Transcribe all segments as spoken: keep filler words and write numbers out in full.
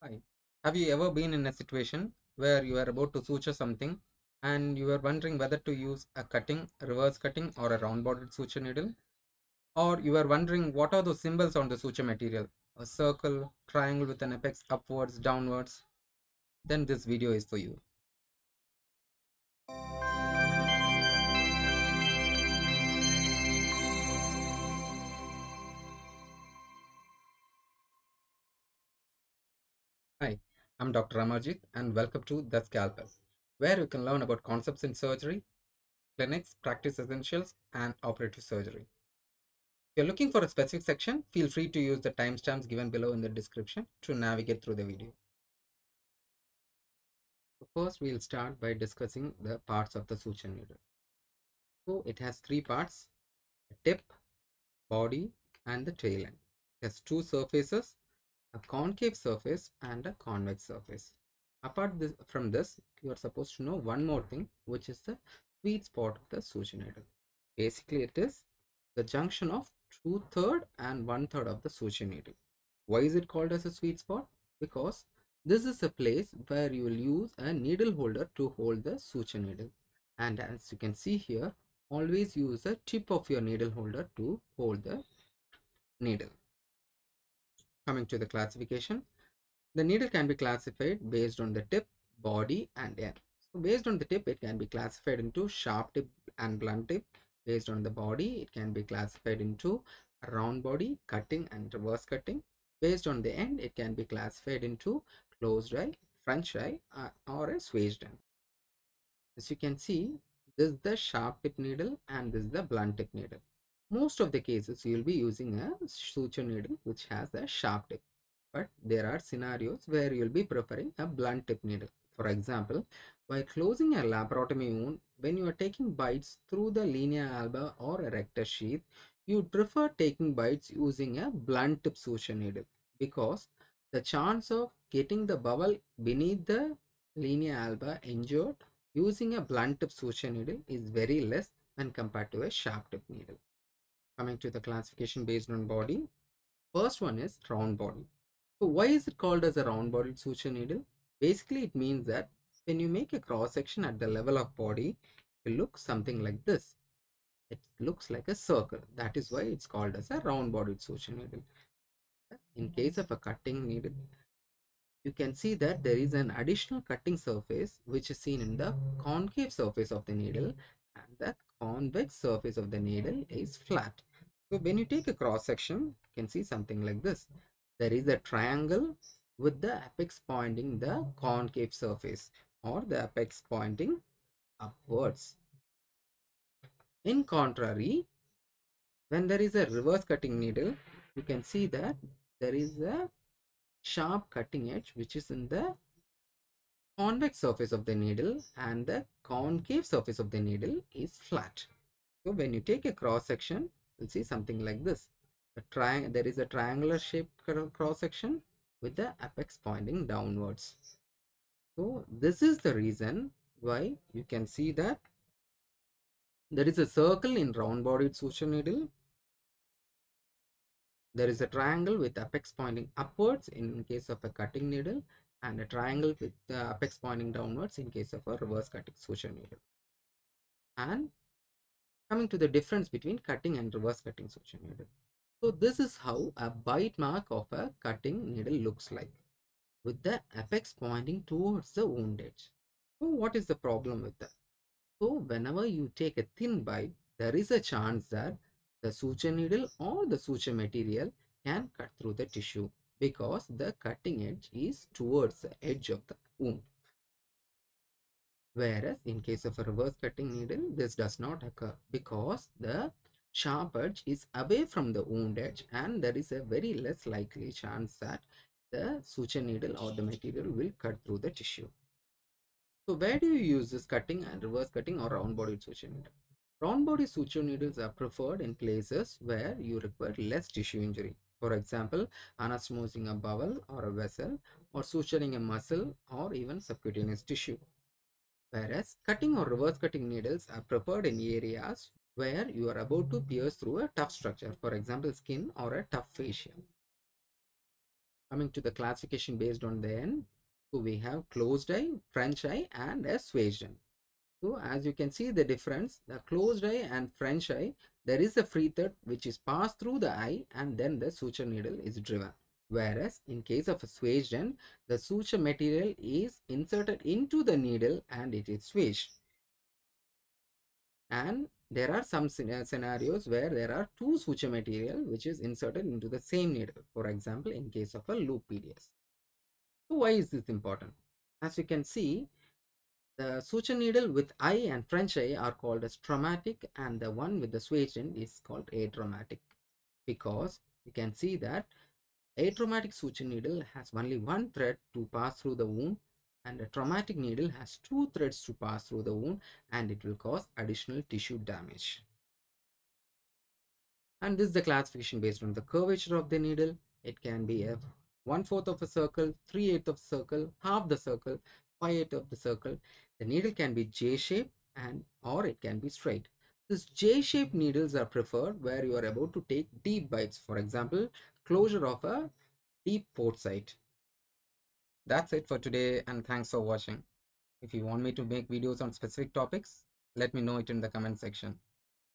Hi. Have you ever been in a situation where you are about to suture something and you were wondering whether to use a cutting, reverse cutting or a round bodied suture needle? Or you were wondering what are those symbols on the suture material? A circle, triangle with an apex upwards, downwards? Then this video is for you. Hi, I'm Doctor Amerjeeth and welcome to The Scalpel, where you can learn about concepts in surgery, clinics, practice essentials and operative surgery. If you're looking for a specific section, feel free to use the timestamps given below in the description to navigate through the video. First, we'll start by discussing the parts of the suture needle. So it has three parts, the tip, body and the tail end. It has two surfaces, a concave surface and a convex surface. Apart this, from this, you are supposed to know one more thing, which is the sweet spot of the suture needle. Basically, it is the junction of two-thirds and one-third of the suture needle. Why is it called as a sweet spot? Because this is a place where you will use a needle holder to hold the suture needle. And as you can see here, always use the tip of your needle holder to hold the needle. Coming to the classification, the needle can be classified based on the tip, body and end. So based on the tip, it can be classified into sharp tip and blunt tip. Based on the body, it can be classified into round body, cutting and reverse cutting. Based on the end, it can be classified into closed eye, French eye uh, or a swaged end. As you can see, this is the sharp tip needle and this is the blunt tip needle. Most of the cases you will be using a suture needle which has a sharp tip, but there are scenarios where you will be preferring a blunt tip needle. For example, while closing a laparotomy wound, when you are taking bites through the linea alba or a rectus sheath, you prefer taking bites using a blunt tip suture needle because the chance of getting the bowel beneath the linea alba injured using a blunt tip suture needle is very less when compared to a sharp tip needle. Coming to the classification based on body, first one is round body. So why is it called as a round bodied suture needle? Basically, it means that when you make a cross section at the level of body, it looks something like this. It looks like a circle. That is why it's called as a round bodied suture needle. In case of a cutting needle, you can see that there is an additional cutting surface which is seen in the concave surface of the needle, and the convex surface of the needle is flat. So when you take a cross section, you can see something like this. There is a triangle with the apex pointing the concave surface or the apex pointing upwards. In contrary, when there is a reverse cutting needle, you can see that there is a sharp cutting edge which is in the convex surface of the needle and the concave surface of the needle is flat. So when you take a cross section, you'll see something like this. The tri there is a triangular shaped cross section with the apex pointing downwards. So this is the reason why you can see that there is a circle in round bodied suture needle. There is a triangle with apex pointing upwards in case of a cutting needle, and a triangle with the apex pointing downwards in case of a reverse cutting suture needle. And coming to the difference between cutting and reverse cutting suture needle. So this is how a bite mark of a cutting needle looks like, with the apex pointing towards the wound edge. So what is the problem with that? So whenever you take a thin bite, there is a chance that the suture needle or the suture material can cut through the tissue, because the cutting edge is towards the edge of the wound. Whereas in case of a reverse cutting needle, this does not occur because the sharp edge is away from the wound edge, and there is a very less likely chance that the suture needle or the material will cut through the tissue. So where do you use this cutting and reverse cutting or round bodied suture needle? Round bodied suture needles are preferred in places where you require less tissue injury. For example, anastomosing a bowel or a vessel, or suturing a muscle or even subcutaneous tissue. Whereas cutting or reverse cutting needles are preferred in areas where you are about to pierce through a tough structure, for example skin or a tough fascia. Coming to the classification based on the end, so we have closed eye, French eye and a swaged eye. So as you can see the difference, the closed eye and French eye, there is a free thread which is passed through the eye and then the suture needle is driven. Whereas in case of a swaged end, the suture material is inserted into the needle and it is swaged. And there are some scenarios where there are two suture material which is inserted into the same needle. For example, in case of a loop P D S. So why is this important? As you can see, the suture needle with eye and French eye are called as traumatic, and the one with the swaged end is called atraumatic, because you can see that atraumatic suture needle has only one thread to pass through the wound, and a traumatic needle has two threads to pass through the wound, and it will cause additional tissue damage. And this is the classification based on the curvature of the needle. It can be a one-fourth of a circle, three-eighths of a circle, half the circle, five-eighths of the circle. The needle can be J-shaped and or it can be straight. This J-shaped needles are preferred where you are about to take deep bites. For example, closure of a deep port site. That's it for today, and thanks for watching. If you want me to make videos on specific topics, let me know it in the comment section.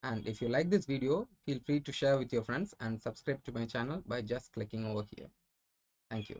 And if you like this video, feel free to share with your friends and subscribe to my channel by just clicking over here. Thank you.